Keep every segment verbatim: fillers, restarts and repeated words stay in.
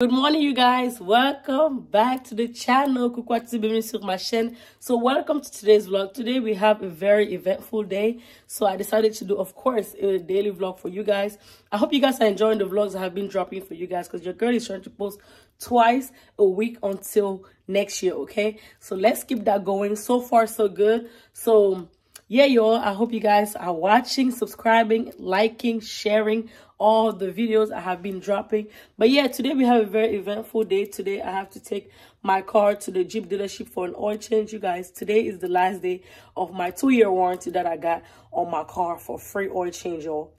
Good morning you guys, welcome back to the channel. So welcome to today's vlog. Today we have a very eventful day, so I decided to do, of course, a daily vlog for you guys. I hope you guys are enjoying the vlogs I have been dropping for you guys, because your girl is trying to post twice a week until next year. Okay, so let's keep that going. So far so good. So yeah, y'all, I hope you guys are watching, subscribing, liking, sharing all the videos I have been dropping. But yeah, today we have a very eventful day. Today I have to take my car to the Jeep dealership for an oil change. You guys, today is the last day of my two-year warranty that I got on my car for free oil change, y'all.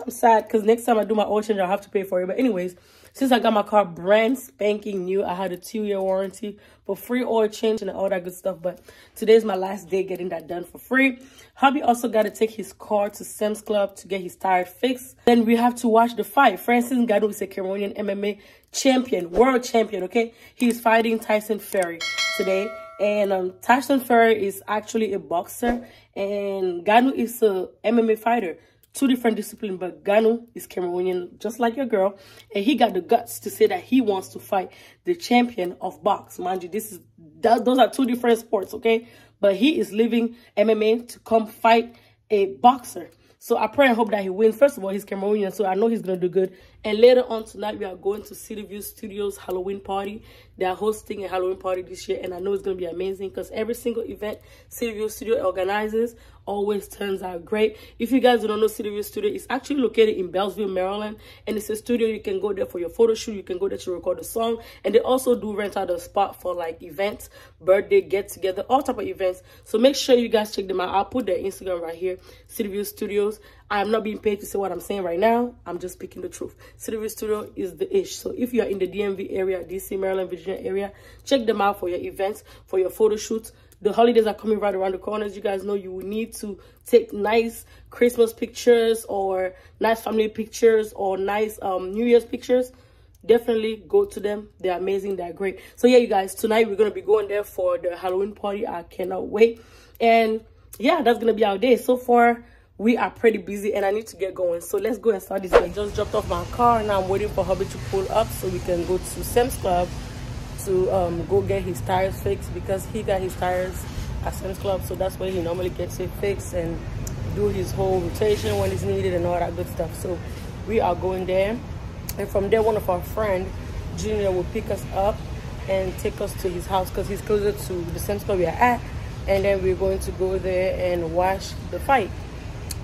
I'm sad because next time I do my oil change, I'll have to pay for it. But anyways, since I got my car brand spanking new, I had a two-year warranty for free oil change and all that good stuff. But today's my last day getting that done for free. Hubby also got to take his car to Sam's Club to get his tire fixed. Then we have to watch the fight. Francis Ngannou is a Cameroonian M M A champion, world champion, okay? He's fighting Tyson Fury today. And um, Tyson Fury is actually a boxer, and Ngannou is a M M A fighter. Two different disciplines, but Ngannou is Cameroonian, just like your girl. And he got the guts to say that he wants to fight the champion of box. Mind you, this is that, those are two different sports, okay? But he is leaving M M A to come fight a boxer. So I pray and hope that he wins. First of all, he's Cameroonian, so I know he's going to do good. And later on tonight, we are going to City View Studios Halloween party. They are hosting a Halloween party this year, and I know it's going to be amazing because every single event City View Studio organizes always turns out great. If you guys don't know City View Studio, it's actually located in Beltsville, Maryland, and it's a studio. You can go there for your photo shoot. You can go there to record a song, and they also do rent out a spot for like events, birthday, get-together, all type of events. So make sure you guys check them out. I'll put their Instagram right here, City View Studios. I'm not being paid to say what I'm saying right now. I'm just speaking the truth. City View Studio is the ish. So if you're in the D M V area, D C, Maryland, Virginia area, check them out for your events, for your photo shoots. The holidays are coming right around the corner. As you guys know, you will need to take nice Christmas pictures or nice family pictures or nice um, New Year's pictures. Definitely go to them. They're amazing. They're great. So yeah, you guys, tonight we're going to be going there for the Halloween party. I cannot wait. And yeah, that's going to be our day. So far, we are pretty busy, and I need to get going. So let's go and start this. I just dropped off my car, and I'm waiting for hubby to pull up so we can go to Sam's Club to um, go get his tires fixed, because he got his tires at Sam's Club. So that's where he normally gets it fixed and do his whole rotation when it's needed and all that good stuff. So we are going there. And from there, one of our friend, Junior, will pick us up and take us to his house because he's closer to the Sam's Club we are at. And then we're going to go there and watch the fight.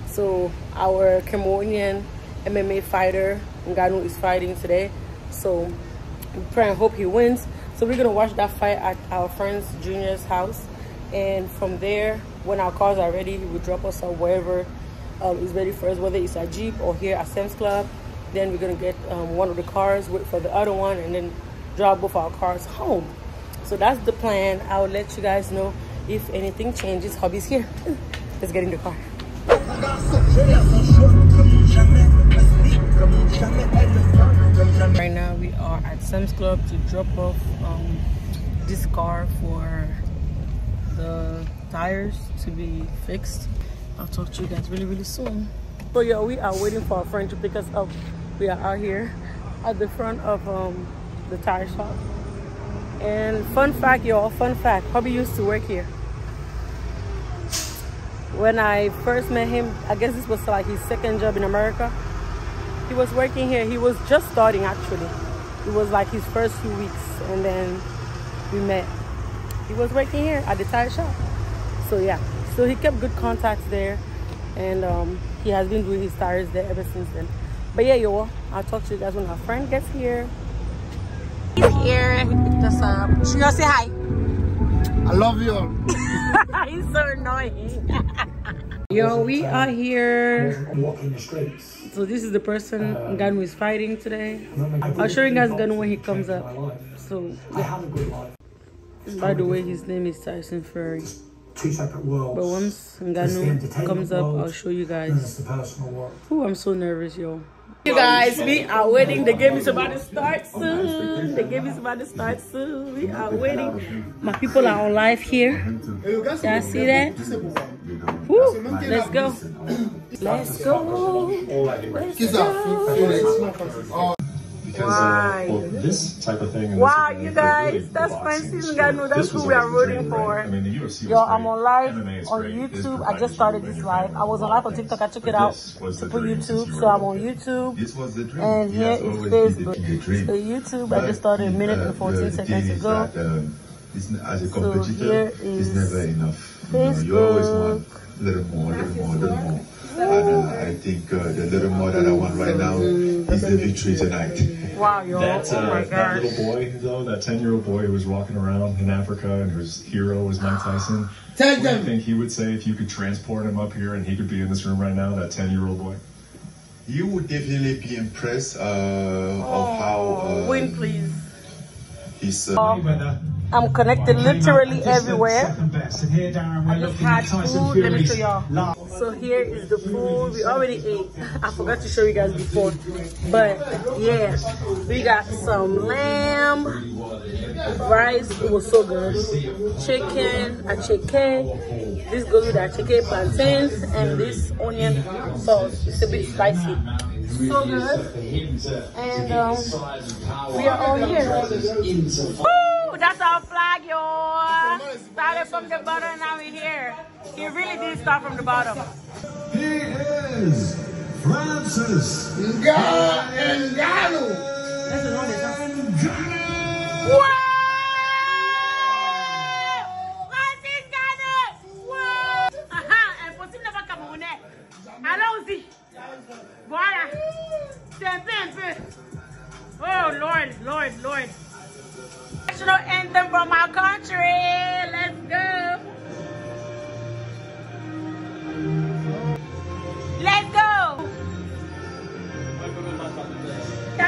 So our Cameroonian M M A fighter, Ngannou, is fighting today. So we pray and hope he wins. So we're going to watch that fight at our friend's Junior's house. And from there, when our cars are ready, he will drop us off wherever um, is ready for us, whether it's a Jeep or here at Sam's Club. Then we're going to get um, one of the cars, wait for the other one, and then drive both our cars home. So that's the plan. I'll let you guys know if anything changes. Hubby's here. Let's get in the car. Right now we are at Sam's Club to drop off um, this car for the tires to be fixed. I'll talk to you guys really really soon. So yeah, we are waiting for our friend to pick us up. We are out here at the front of um, the tire shop. And fun fact y'all, fun fact, hubby used to work here. When I first met him, I guess this was like his second job in America. He was working here. He was just starting, actually. It was like his first few weeks, and then we met. He was working here at the tire shop. So yeah, so he kept good contacts there, and um, he has been doing his tires there ever since then. But yeah, y'all, I'll talk to you guys when our friend gets here. He's here. He picked us up. Should y'all say hi? I love you all. He's so annoying. Yo, we are here. So this is the person uh, Ngannou is fighting today. I'll show you guys Ngannou when he comes up. So yeah. By the way, his name is Tyson Fury. Two separate worlds. But once Ngannou comes up, I'll show you guys. Oh, I'm so nervous, yo. You guys, we are waiting. The game is about to start soon. The game is about to start soon. We are waiting. My people are on live here. Y'all see that? Woo. Let's go. Let's go. Let's go. because uh, well, this type of thing. And wow, this you guys, really that's Francis Ngannou. That's who we are rooting for. I mean, the U F C. Yo, I'm on live on YouTube. I just started this live. I was on live on TikTok. I took it out to put YouTube, so I'm on YouTube. This was the dream. And here is Facebook. So YouTube, I just started a minute and fourteen seconds ago. As a competitor, it's never enough. You know, you always want a little more, a little more, a little more. And uh, I think uh, the little more that I want right now is the victory tonight. Wow, y'all. Uh, oh that little boy, though, that ten-year-old boy who was walking around in Africa and whose hero was Mike Tyson, what do you think he would say if you could transport him up here and he could be in this room right now, that ten-year-old boy? You would definitely be impressed uh, oh, of how... Uh, win, please. He's... Uh, oh. I'm connected literally everywhere. I just had food. Let me show y'all. So here is the food. We already ate. I forgot to show you guys before. But yeah, we got some lamb, rice. It was so good. Chicken, acheke. This goes with acheke plantains and this onion sauce. It's a bit spicy. So good. And um, we are all here. That's our flag, y'all. Started from the bottom, now we're here. He really did start from the bottom. He is Francis Ngannou. Wow! Francis Ngannou! Wow! Aha! And possible never Camerounais. Allons-y. Voilà. C'est un peu, un peu. Oh, Lord, Lord, Lord. National anthem from my country. Let's go. Let's go.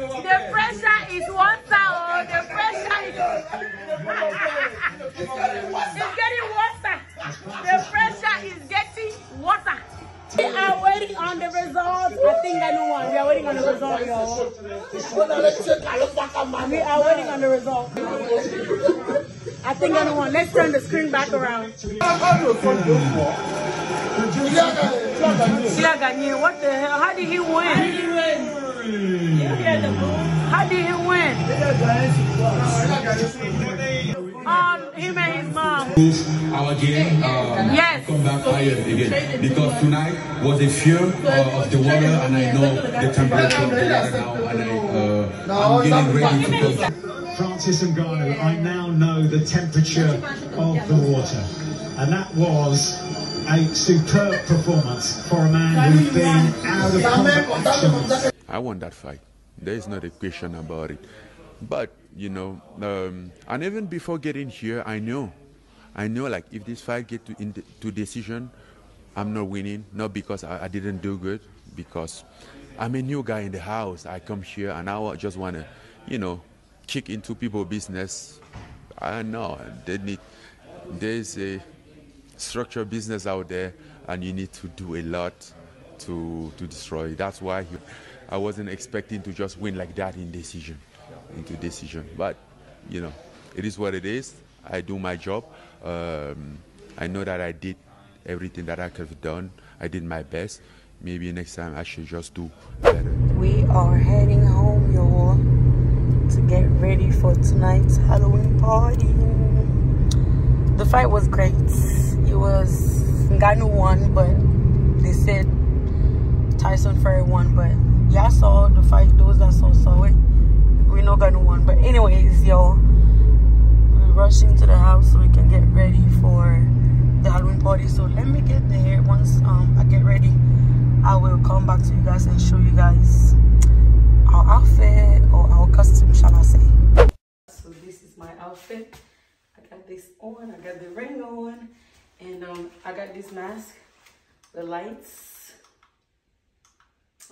We are waiting on the result. I think I don't want. Let's turn the screen back around. What the hell? How did he win? How did he win? How did he win? Um, him and his mom. Our game. Um, yes. Come back higher again because tonight was a fear uh, of the water, and I know the temperature of the water now, and I. Uh, I'm getting ready to go. Francis Ngannou, I now know the temperature of the water. And that was a superb performance for a man who's been out of competition. I won that fight. There is not a question about it. But, you know, um, and even before getting here, I know. I know, like, if this fight gets to, in to decision, I'm not winning. Not because I, I didn't do good, because... I'm a new guy in the house. I come here and I just want to, you know, kick into people's business. I know they need, there's a structured business out there and you need to do a lot to, to destroy it. That's why he, I wasn't expecting to just win like that in decision, into decision. But, you know, it is what it is. I do my job. Um, I know that I did everything that I could have done. I did my best. Maybe next time I should just do better. We are heading home, y'all, to get ready for tonight's Halloween party. The fight was great. It was Ngannou won, but they said Tyson Fury won. But y'all saw the fight. Those that saw saw it. We know Ngannou won. But anyways, y'all, we're rushing to the house so we can get ready for the Halloween party. So let me get there. Once um I get ready, I will come back to you guys and show you guys our outfit, or our costume, shall I say. So this is my outfit. I got this on, I got the ring on, and um, I got this mask, the lights.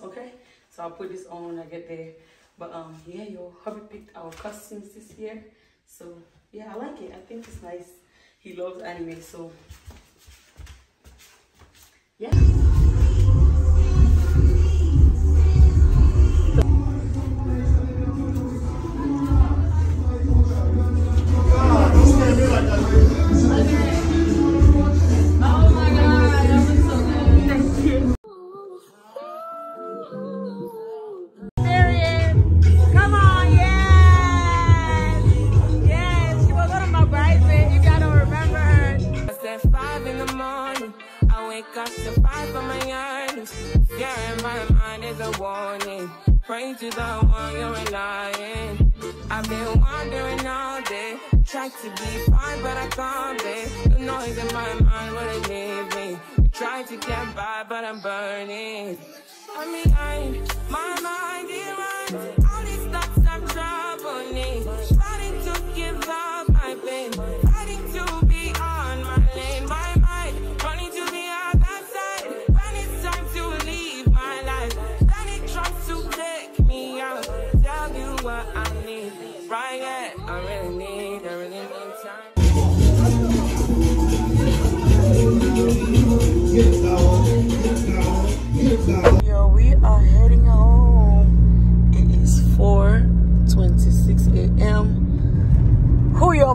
Okay, so So I'll put this on when I get there. But um, yeah, yo, hubby picked our costumes this year. So yeah, I like it. I think it's nice. He loves anime, so yeah.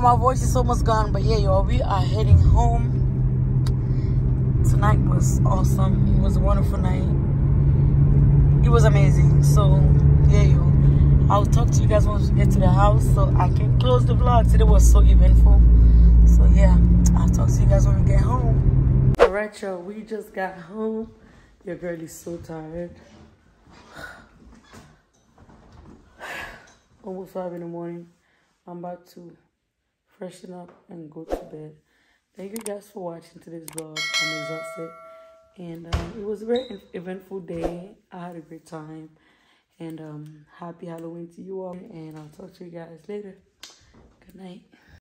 My voice is almost gone, but yeah, y'all, we are heading home. Tonight was awesome. It was a wonderful night. It was amazing. So yeah, y'all, I'll talk to you guys once we get to the house so I can close the vlog. Today was so eventful. So yeah, I'll talk to you guys when we get home. All right, y'all, we just got home. Your girl is so tired. Almost five in the morning. I'm about to freshen up and go to bed. Thank you guys for watching today's vlog. I'm exhausted, and um, it was a very eventful day. I had a great time, and um, happy Halloween to you all, and I'll talk to you guys later. Good night.